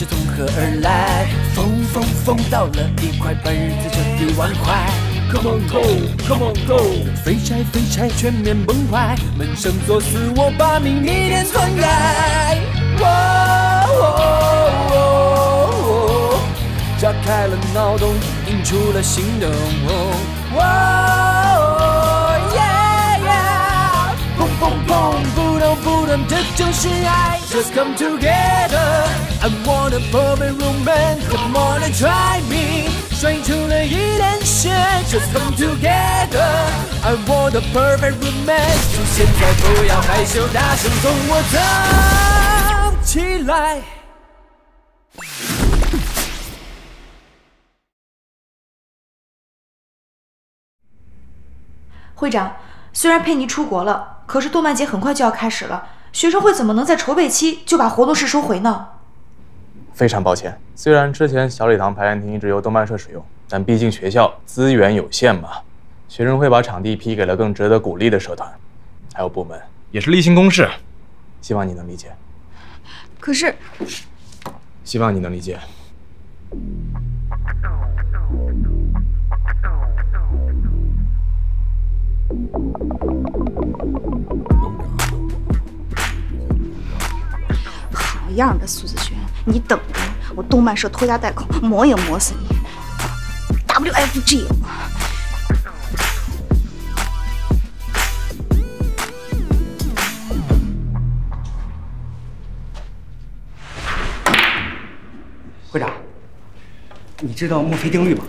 是从何而来？疯到了一块，半日子就1万块。Come on go, come on go， 废柴全面崩坏，闷声作死，我把命一点篡改。哦，炸开了脑洞，引出了行动。哦耶呀，砰砰砰！ 这就是爱 ，Just come together. I want a perfect romance. Come on and try me. 摔出了一脸血 ，Just come together. I want a perfect romance. 从现在不要害羞，大声从我跳起来。会长，虽然佩妮出国了，可是动漫节很快就要开始了。 学生会怎么能在筹备期就把活动室收回呢？非常抱歉，虽然之前小礼堂排练厅一直由动漫社使用，但毕竟学校资源有限嘛，学生会把场地批给了更值得鼓励的社团，还有部门，也是例行公事，希望你能理解。可是，希望你能理解。 这样的苏子轩，你等着，我动漫社拖家带口，磨也磨死你 ！WFG， 会长，你知道墨菲定律吗？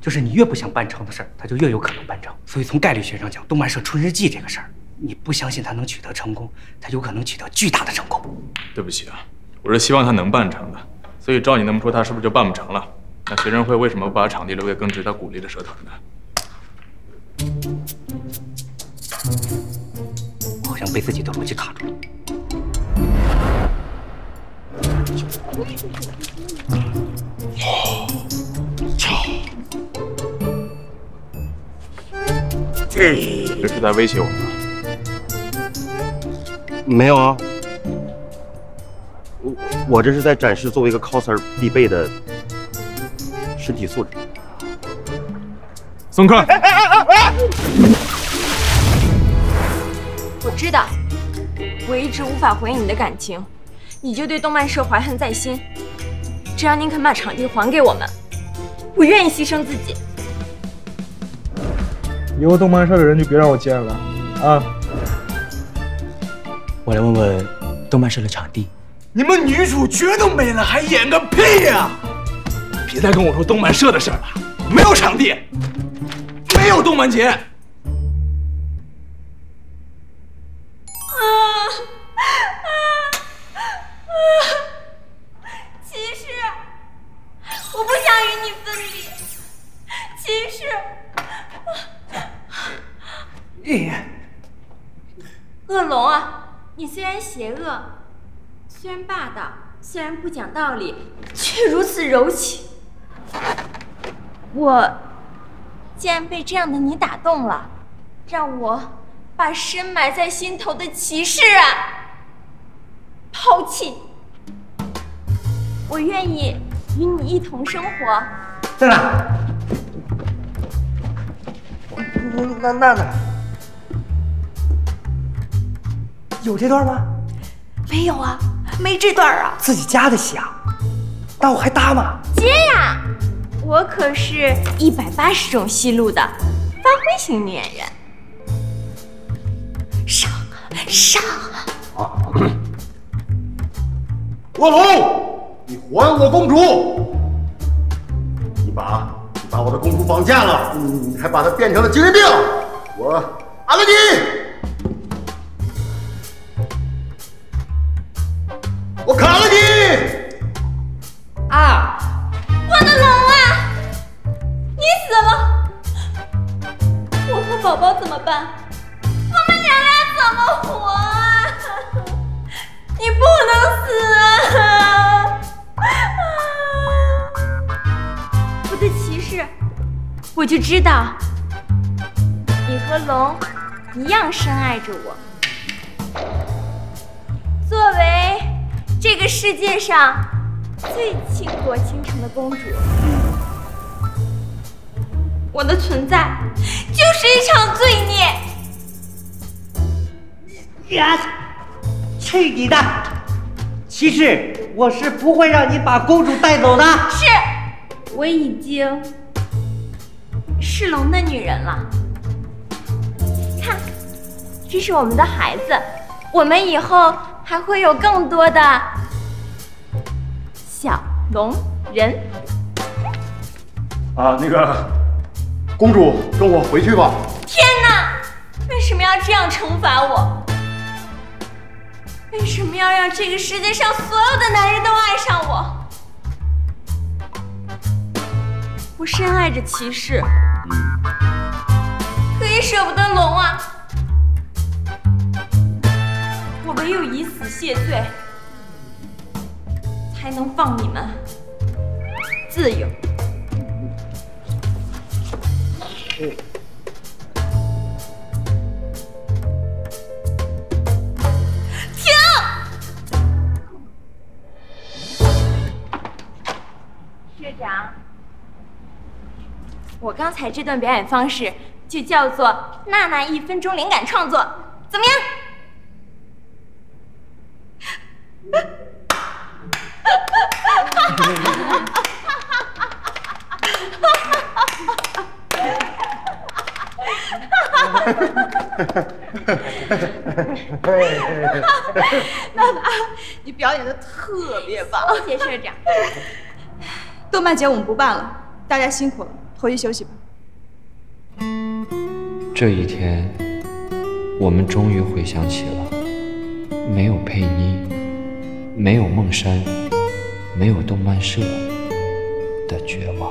就是你越不想办成的事儿，它就越有可能办成。所以从概率学上讲，动漫社春日祭这个事儿。 你不相信他能取得成功，他有可能取得巨大的成功。对不起啊，我是希望他能办成的，所以照你那么说，他是不是就办不成了？那学生会为什么不把场地留给更值得鼓励的社团呢？我好像被自己的逻辑卡住了。这是在威胁我吗？ 没有啊，我这是在展示作为一个 coser 必备的身体素质。松开！我知道，我一直无法回你的感情，你就对动漫社怀恨在心。只要您肯把场地还给我们，我愿意牺牲自己。以后动漫社的人就别让我见了啊！ 我来问问动漫社的场地，你们女主角都没了，还演个屁呀！别再跟我说动漫社的事了，没有场地，没有动漫节。骑士，我不想与你分离，骑士。你，恶龙啊！ 你虽然邪恶，虽然霸道，虽然不讲道理，却如此柔情。我竟然被这样的你打动了，让我把深埋在心头的骑士啊抛弃。我愿意与你一同生活。在哪？那。 有这段吗？没有啊，没这段啊。自己加的戏啊，那我还搭吗？接呀，我可是180种戏路的发挥型女演员。上啊！卧龙，你还我公主！你把我的公主绑架了，你还把她变成了精神病！我安了你！ 我砍了你！啊！我的龙啊！你死了，我和宝宝怎么办？我们娘俩怎么活啊？你不能死啊！我的骑士，我就知道，你和龙一样深爱着我。作为 这个世界上最倾国倾城的公主。我的存在就是一场罪孽。呀，去你的！骑士，我是不会让你把公主带走的。是，我已经是龙的女人了。看，这是我们的孩子，我们以后还会有更多的。 小龙人啊，那个公主，跟我回去吧。天哪，为什么要这样惩罚我？为什么要让这个世界上所有的男人都爱上我？我深爱着骑士，可也舍不得龙啊。我唯有以死谢罪。 才能放你们自由。停！社长，我刚才这段表演方式就叫做“娜娜一分钟灵感创作”，怎么样？娜娜，你表演的特别棒，谢谢社长。动漫节我们不办了，大家辛苦了，回去休息吧。这一天，我们终于回想起了，没有佩妮，没有梦山，没有动漫社的绝望。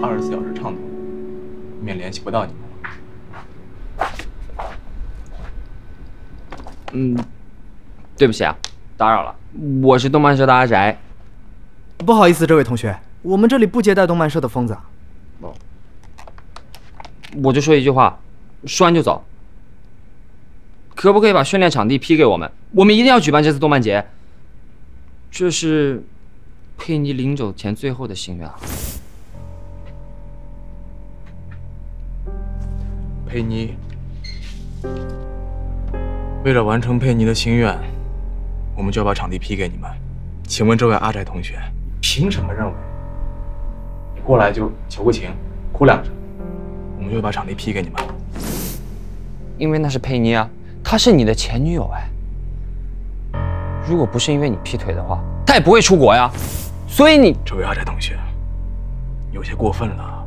24小时畅通，免联系不到你们。对不起啊，打扰了，我是动漫社的阿宅。不好意思，这位同学，我们这里不接待动漫社的疯子。哦，我就说一句话，说完就走。可不可以把训练场地批给我们？我们一定要举办这次动漫节。这是佩妮临走前最后的心愿啊。 佩妮，为了完成佩妮的心愿，我们就要把场地批给你们。请问这位阿宅同学，凭什么认为你过来就求个情，哭两声，我们就会把场地批给你们？因为那是佩妮啊，她是你的前女友哎。如果不是因为你劈腿的话，她也不会出国呀。所以你这位阿宅同学，有些过分了。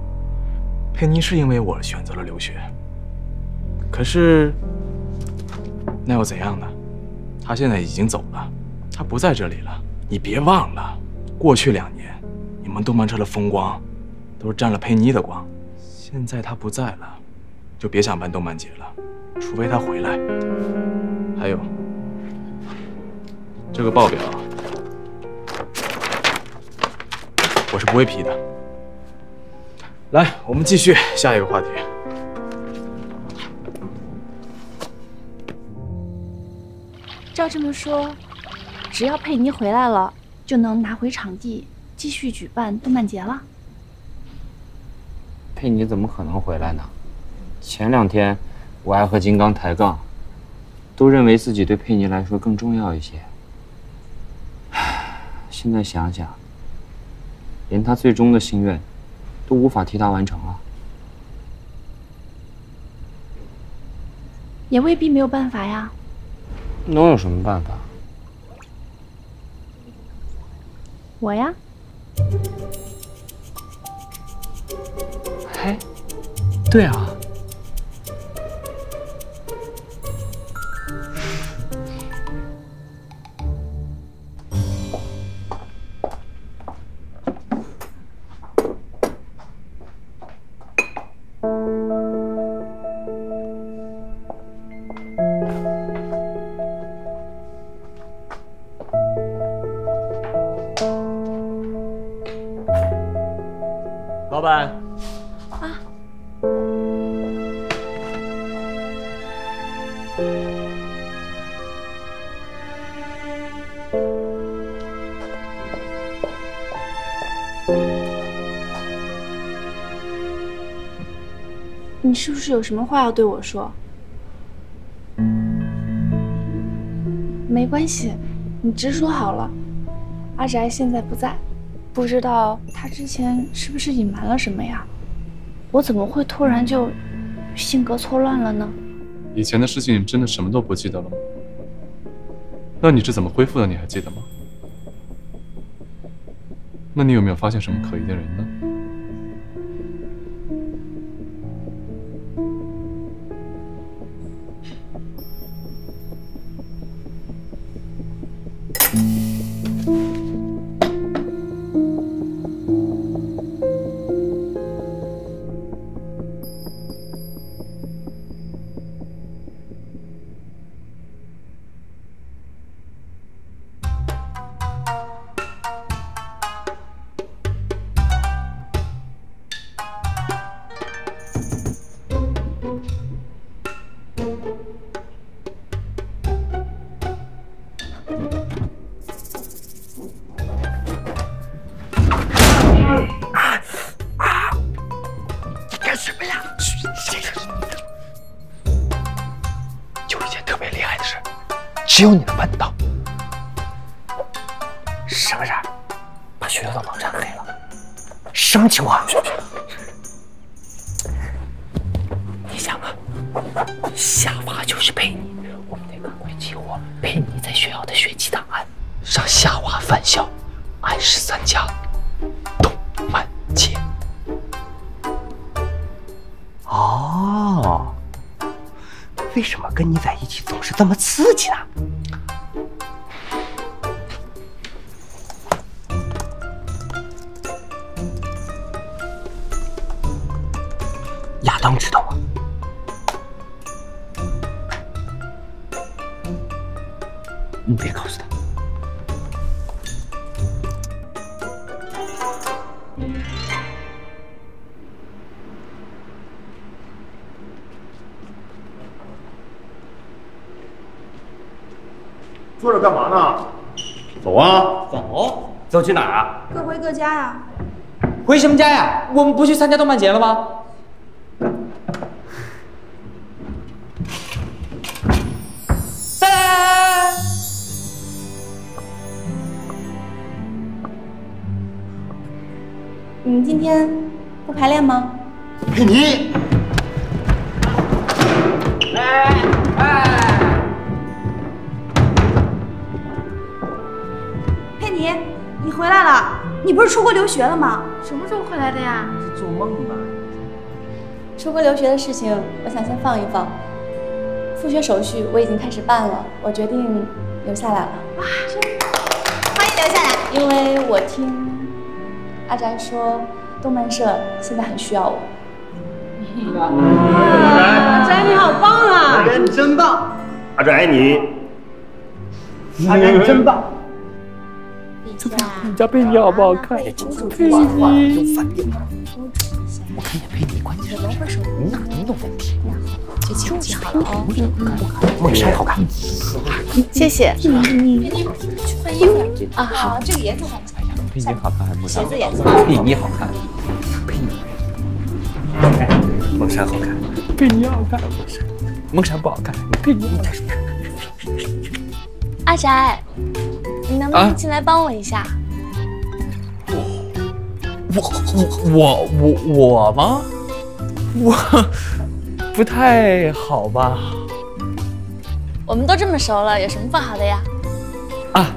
佩妮是因为我选择了留学。 可是，那又怎样呢？他现在已经走了，他不在这里了。你别忘了，过去2年，你们动漫社的风光，都是沾了佩妮的光。现在他不在了，就别想办动漫节了，除非他回来。还有，这个报表，我是不会批的。来，我们继续下一个话题。 照这么说，只要佩妮回来了，就能拿回场地，继续举办动漫节了。佩妮怎么可能回来呢？前两天我还和金刚抬杠，都认为自己对佩妮来说更重要一些。现在想想，连他最终的心愿都无法替他完成了，也未必没有办法呀。能有什么办法？我呀。 哎，对啊，老板。 你是不是有什么话要对我说？没关系，你直说好了。阿宅现在不在，不知道他之前是不是隐瞒了什么呀？我怎么会突然就性格错乱了呢？以前的事情真的什么都不记得了吗？那你是怎么恢复的？你还记得吗？那你有没有发现什么可疑的人呢？ 只有你能办得到。什么事儿？把学校的网站黑了？什么情况？你想啊，下娃就是佩妮，我们得赶快激活佩妮在学校的学籍档案，让下娃返校，按13+，动漫节。哦，为什么跟你在一起总是这么刺激呢？ 当知道吗？你别告诉他。坐着干嘛呢？走啊！走？走去哪儿啊？各回各家呀。回什么家呀？我们不去参加动漫节了吗？ 你们今天不排练吗？佩妮，佩妮，你回来了？你不是出国留学了吗？什么时候回来的呀？是做梦吧？出国留学的事情，我想先放一放。复学手续我已经开始办了，我决定留下来了。哇，欢迎留下来！因为我听。 阿宅说，动漫社现在很需要我。阿宅你好棒啊！阿宅你真棒！阿宅你，阿宅你真棒！你家佩妮好不好看？佩妮，我看见佩妮，关键是你哪都有问题。就请记好了哦。莫雨山好看。谢谢。佩妮，去换衣服啊！好，这个颜色好看。 佩妮好看还是木兰？鞋子颜色。佩妮好看。佩妮，哎，蒙山好看，比你好看。蒙山不好看，比你好看。阿宅，你能不能进来帮我一下？我吗？我不太好吧？我们都这么熟了，有什么不好的呀？啊。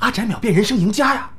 阿宅秒变人生赢家呀！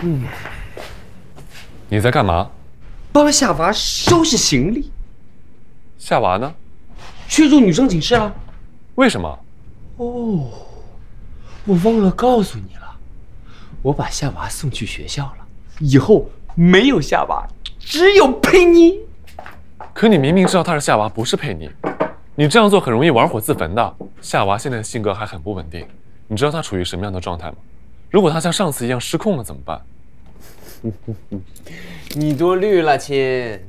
嗯，你在干嘛？帮夏娃收拾行李。夏娃呢？去住女生寝室啊。为什么？哦，我忘了告诉你了，我把夏娃送去学校了，以后没有夏娃，只有佩妮。可你明明知道她是夏娃，不是佩妮，你这样做很容易玩火自焚的。夏娃现在的性格还很不稳定，你知道她处于什么样的状态吗？ 如果他像上次一样失控了怎么办？你多虑了，亲。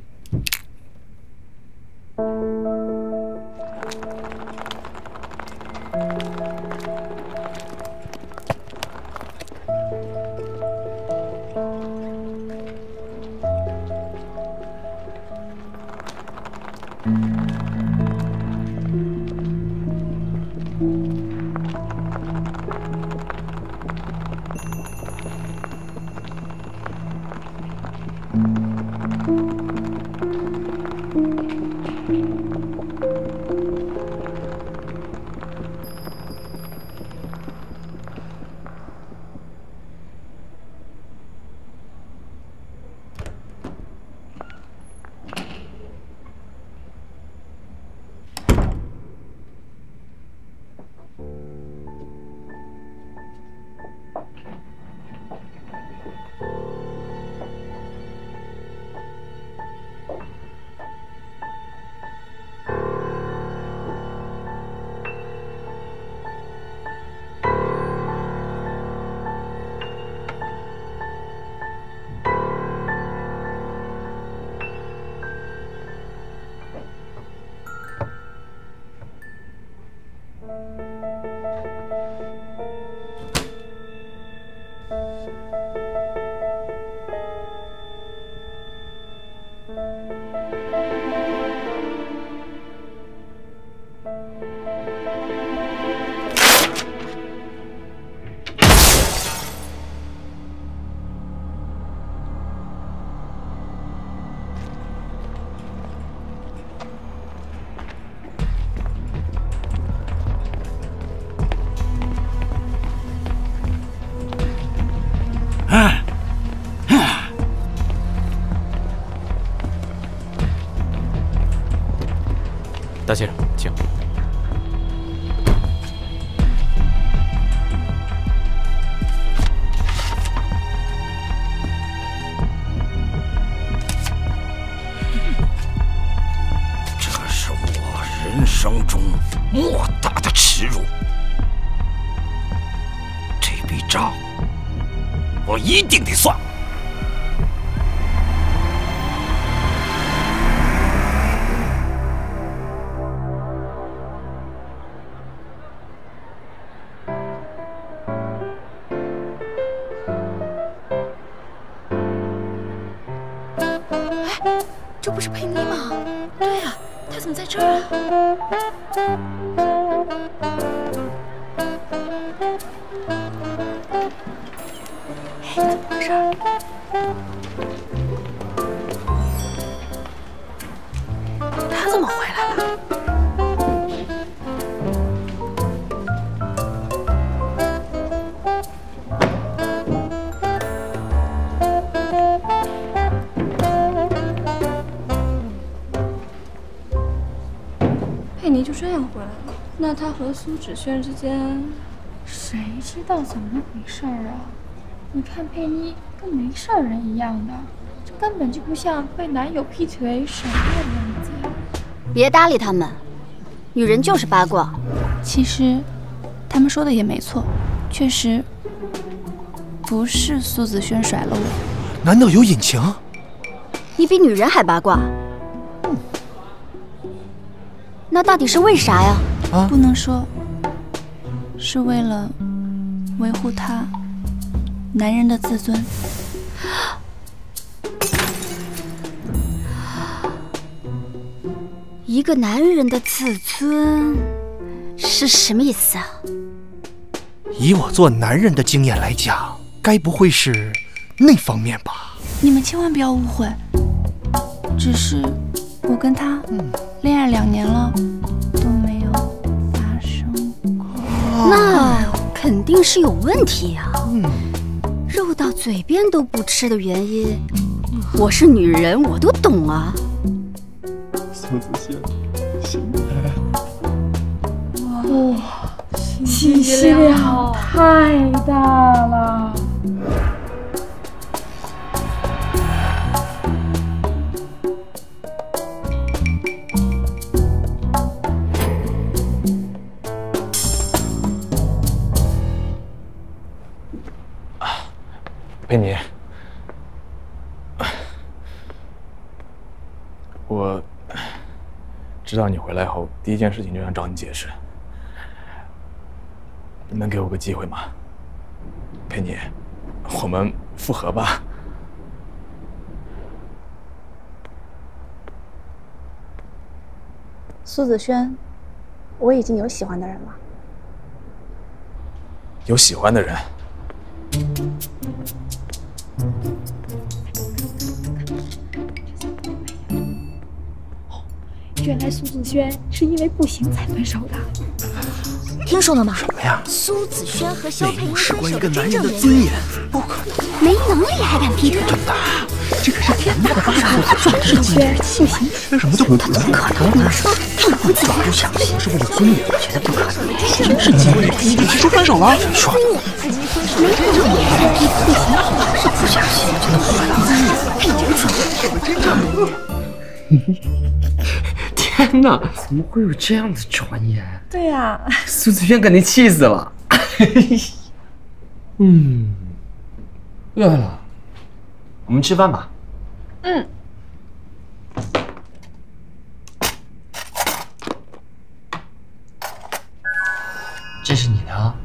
大先生，请。这是我人生中莫大的耻辱，这笔账我一定得算。对呀、啊，他怎么在这儿啊？哎，怎么回事？ 他怎么回来了？佩妮就这样回来了，那他和苏芷萱之间，谁知道怎么回事啊？你看佩妮跟没事人一样的，这根本就不像被男友劈腿甩掉的样子。 别搭理他们，女人就是八卦。其实，他们说的也没错，确实不是苏子轩甩了我。难道有隐情？你比女人还八卦，那到底是为啥呀？啊，不能说，是为了维护他男人的自尊。 一个男人的自尊是什么意思啊？以我做男人的经验来讲，该不会是那方面吧？你们千万不要误会，只是我跟他恋爱2年了，都没有发生过。那肯定是有问题呀、啊！肉到嘴边都不吃的原因，我是女人，我都懂啊。 苏子萱，谁？哇，信息量太大了。佩妮，我。 知道你回来后，第一件事情就想找你解释，你能给我个机会吗？佩妮，我们复合吧。苏子轩，我已经有喜欢的人了。有喜欢的人？原来苏子轩是因为不行才分手的，听说了吗？什么呀？苏子轩和肖佩妮分手的真正原因，不可能，没能力还敢劈腿，真的，这可是甜蜜的发展，不是金钱，不行，为什么就不可能？他不早就想清楚是为了尊严，我觉得不可能，真是结婚就提出分手了，说没能力还敢劈腿，不行，是不相信，真的不可能，太愚蠢了，我真正。 天哪！怎么会有这样的传言？对呀，苏子轩肯定气死了。饿了，我们吃饭吧。嗯。这是你的啊。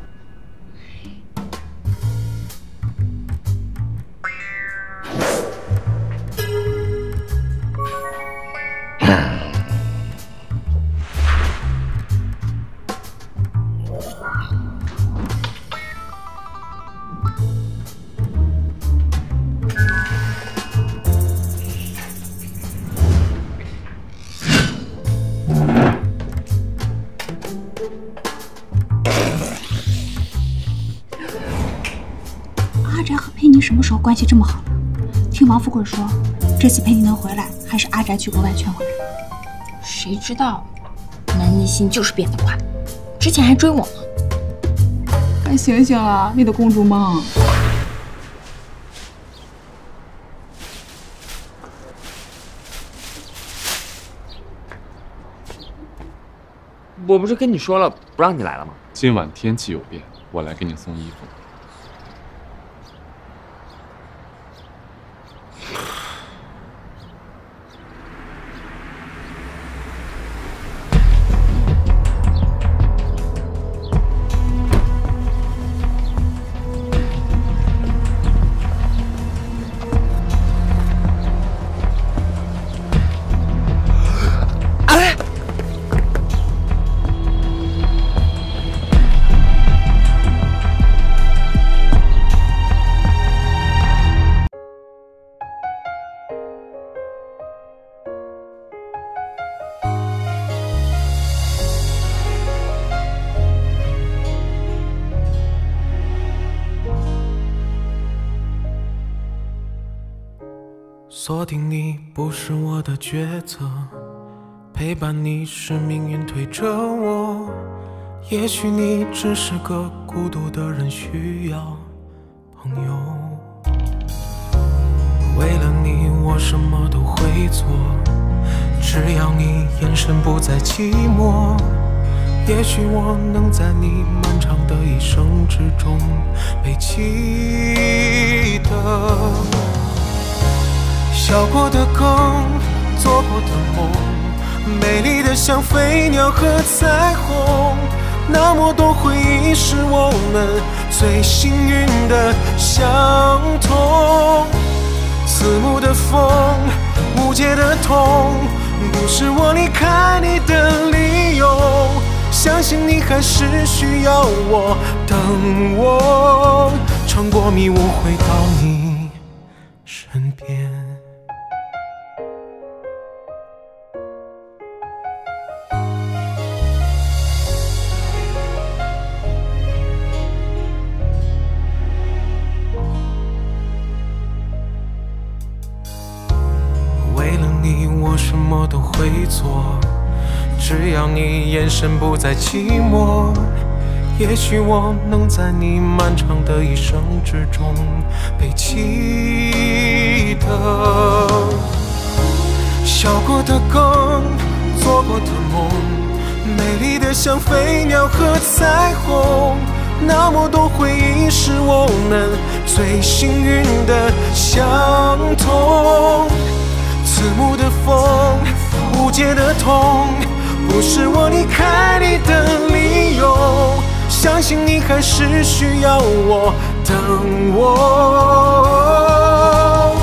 什么时候关系这么好了？听王富贵说，这次佩妮能回来，还是阿宅去国外劝回来。谁知道，男人的心就是变得快，之前还追我呢。快醒醒啦，你的公主梦！我不是跟你说了不让你来了吗？今晚天气有变，我来给你送衣服。锁定你不是我的抉择，陪伴你是命运推着我。也许你只是个孤独的人，需要朋友。为了你，我什么都会做，只要你眼神不再寂寞。也许我能在你漫长的一生之中被记得。 笑过的梗，做过的梦，美丽的像飞鸟和彩虹，那么多回忆是我们最幸运的相同。刺目的风，无解的痛，不是我离开你的理由。相信你还是需要我，等我穿过迷雾回到你身边。 我什么都会做，只要你眼神不再寂寞。也许我能在你漫长的一生之中被记得。笑过的梗，做过的梦，美丽的像飞鸟和彩虹，那么多回忆是我们最幸运的相同。 刺目的风，无解的痛，不是我离开你的理由。相信你还是需要我，等我。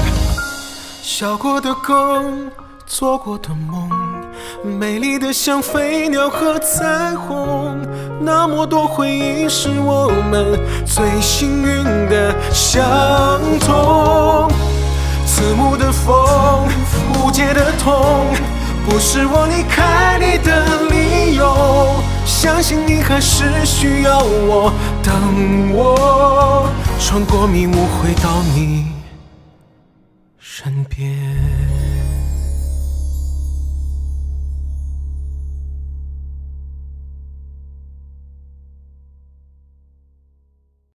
笑过的梗，做过的梦，美丽的像飞鸟和彩虹，那么多回忆是我们最幸运的相同。刺目的风。 无解的痛，不是我离开你的理由。相信你还是需要我，等我穿过迷雾回到你身边。